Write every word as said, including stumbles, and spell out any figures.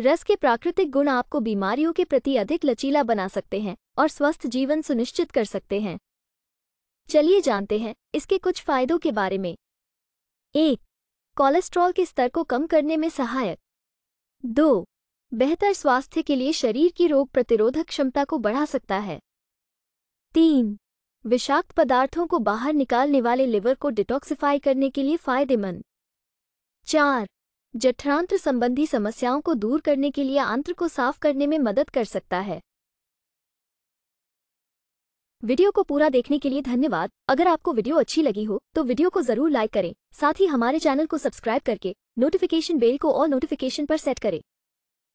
रस के प्राकृतिक गुण आपको बीमारियों के प्रति अधिक लचीला बना सकते हैं और स्वस्थ जीवन सुनिश्चित कर सकते हैं। चलिए जानते हैं इसके कुछ फायदों के बारे में। एक, कोलेस्ट्रॉल के स्तर को कम करने में सहायक। दो, बेहतर स्वास्थ्य के लिए शरीर की रोग प्रतिरोधक क्षमता को बढ़ा सकता है। तीन, विषाक्त पदार्थों को बाहर निकालने वाले लिवर को डिटॉक्सिफाई करने के लिए फायदेमंद। चार, जठरांत्र संबंधी समस्याओं को दूर करने के लिए आंत्र को साफ करने में मदद कर सकता है। वीडियो को पूरा देखने के लिए धन्यवाद। अगर आपको वीडियो अच्छी लगी हो तो वीडियो को जरूर लाइक करें। साथ ही हमारे चैनल को सब्सक्राइब करके नोटिफिकेशन बेल को ऑल नोटिफिकेशन पर सेट करें।